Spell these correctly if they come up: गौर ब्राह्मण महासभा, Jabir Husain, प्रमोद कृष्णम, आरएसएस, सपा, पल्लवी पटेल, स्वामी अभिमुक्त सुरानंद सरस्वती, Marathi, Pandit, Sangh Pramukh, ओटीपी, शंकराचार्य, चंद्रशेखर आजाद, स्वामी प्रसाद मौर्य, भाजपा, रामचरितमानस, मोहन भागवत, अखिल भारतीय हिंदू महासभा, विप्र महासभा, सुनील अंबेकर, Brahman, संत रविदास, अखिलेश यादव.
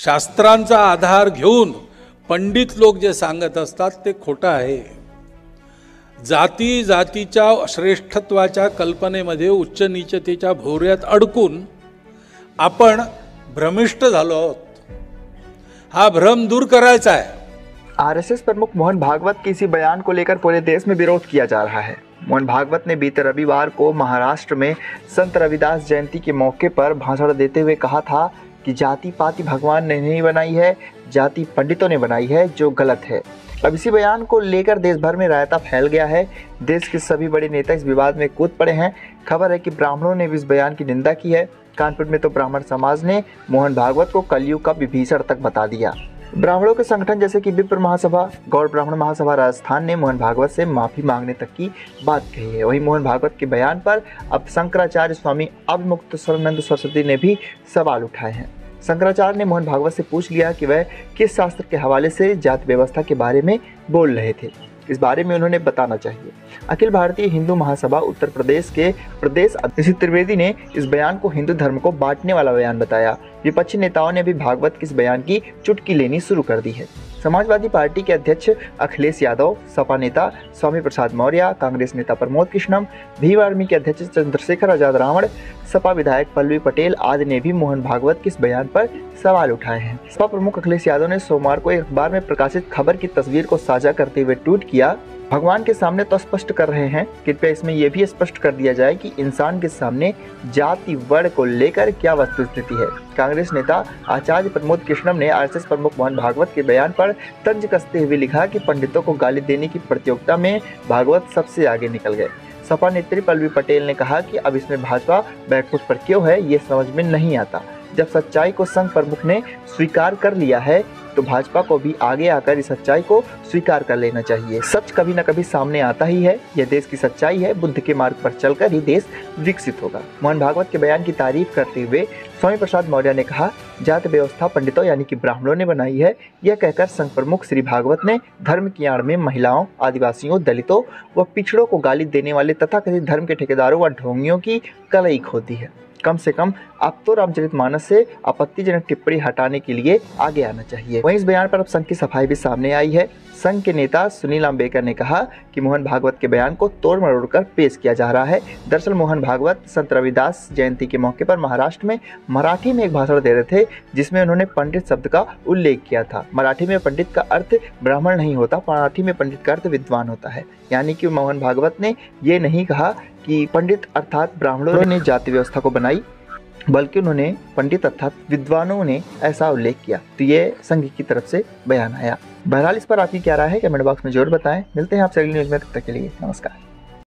शास्त्रांचा आधार घेऊन पंडित लोक जे सांगत असतात ते खोटं आहे। जाती जातीच्या श्रेष्ठत्वाच्या कल्पनेमध्ये उच्च नीचतेच्या भोवऱ्यात अडकून आपण भ्रमिष्ट झालो आहोत। हा भ्रम दूर करायचा आहे। आरएसएस प्रमुख मोहन भागवत के इसी बयान को लेकर पूरे देश में विरोध किया जा रहा है। मोहन भागवत ने बीते रविवार को महाराष्ट्र में संत रविदास जयंती के मौके पर भाषण देते हुए कहा था कि जाति पाति भगवान ने नहीं बनाई है, जाति पंडितों ने बनाई है, जो गलत है। अब इसी बयान को लेकर देश भर में रायता फैल गया है। देश के सभी बड़े नेता इस विवाद में कूद पड़े हैं। खबर है कि ब्राह्मणों ने भी इस बयान की निंदा की है। कानपुर में तो ब्राह्मण समाज ने मोहन भागवत को कलयुग का विभीषण तक बता दिया। ब्राह्मणों के संगठन जैसे कि विप्र महासभा, गौर ब्राह्मण महासभा राजस्थान ने मोहन भागवत से माफ़ी मांगने तक की बात कही है। वहीं मोहन भागवत के बयान पर अब शंकराचार्य स्वामी अभिमुक्त सुरानंद सरस्वती ने भी सवाल उठाए हैं। शंकराचार्य ने मोहन भागवत से पूछ लिया कि वह किस शास्त्र के हवाले से जाति व्यवस्था के बारे में बोल रहे थे। इस बारे में उन्होंने बताना चाहिए। अखिल भारतीय हिंदू महासभा उत्तर प्रदेश के प्रदेश अध्यक्ष त्रिवेदी ने इस बयान को हिंदू धर्म को बांटने वाला बयान बताया। विपक्षी नेताओं ने भी भागवत के इस बयान की चुटकी लेनी शुरू कर दी है। समाजवादी पार्टी के अध्यक्ष अखिलेश यादव, सपा नेता स्वामी प्रसाद मौर्य, कांग्रेस नेता प्रमोद कृष्णम, भीम आर्मी के अध्यक्ष चंद्रशेखर आजाद रावण, सपा विधायक पल्लवी पटेल आदि ने भी मोहन भागवत के इस बयान पर सवाल उठाए हैं। सपा प्रमुख अखिलेश यादव ने सोमवार को एक अखबार में प्रकाशित खबर की तस्वीर को साझा करते हुए ट्वीट किया, भगवान के सामने तो स्पष्ट कर रहे हैं, कृपया इसमें यह भी स्पष्ट कर दिया जाए कि इंसान के सामने जाति वर्ण को लेकर क्या वस्तुस्थिति है। कांग्रेस नेता आचार्य प्रमोद कृष्णम ने आरएसएस प्रमुख मोहन भागवत के बयान पर तंज कसते हुए लिखा कि पंडितों को गाली देने की प्रतियोगिता में भागवत सबसे आगे निकल गए। सपा नेत्री पल्लवी पटेल ने कहा कि अब इसमें भाजपा बैकफुट पर क्यों है, ये समझ में नहीं आता। जब सच्चाई को संघ प्रमुख ने स्वीकार कर लिया है तो भाजपा को भी आगे आकर इस सच्चाई को स्वीकार कर लेना चाहिए। सच कभी न कभी सामने आता ही है। यह देश की सच्चाई है। बुद्ध के मार्ग पर चलकर ही देश विकसित होगा। मोहन भागवत के बयान की तारीफ करते हुए स्वामी प्रसाद मौर्य ने कहा, जाति व्यवस्था पंडितों यानी कि ब्राह्मणों ने बनाई है। यह कहकर संघ प्रमुख श्री भागवत ने धर्म की आड़ में महिलाओं, आदिवासियों, दलितों व पिछड़ों को गाली देने वाले तथाकथित धर्म के ठेकेदारों व ढोंगियों की कलई खोदी है। कम से कम अब तो रामचरितमानस से आपत्तिजनक टिप्पणी हटाने के लिए आगे आना चाहिए। वहीं इस बयान पर अब संघ की सफाई भी सामने आई है। संघ के नेता सुनील अंबेकर ने कहा कि मोहन भागवत के बयान को तोड़ मरोड़ कर पेश किया जा रहा है। दरअसल मोहन भागवत संत रविदास जयंती के मौके पर महाराष्ट्र में मराठी में एक भाषण दे रहे थे, जिसमें उन्होंने पंडित शब्द का उल्लेख किया था। मराठी में पंडित का अर्थ ब्राह्मण नहीं होता, मराठी में पंडित का अर्थ विद्वान होता है। यानी कि मोहन भागवत ने ये नहीं कहा कि पंडित अर्थात ब्राह्मणों ने जाति व्यवस्था को बनाई, बल्कि उन्होंने पंडित अर्थात विद्वानों ने ऐसा उल्लेख किया। तो ये संघ की तरफ से बयान आया। बहरहाल इस पर आपकी क्या राय है, कमेंट बॉक्स में जरूर बताएं। मिलते हैं आपसे अगली न्यूज़ में, तब तक के लिए नमस्कार।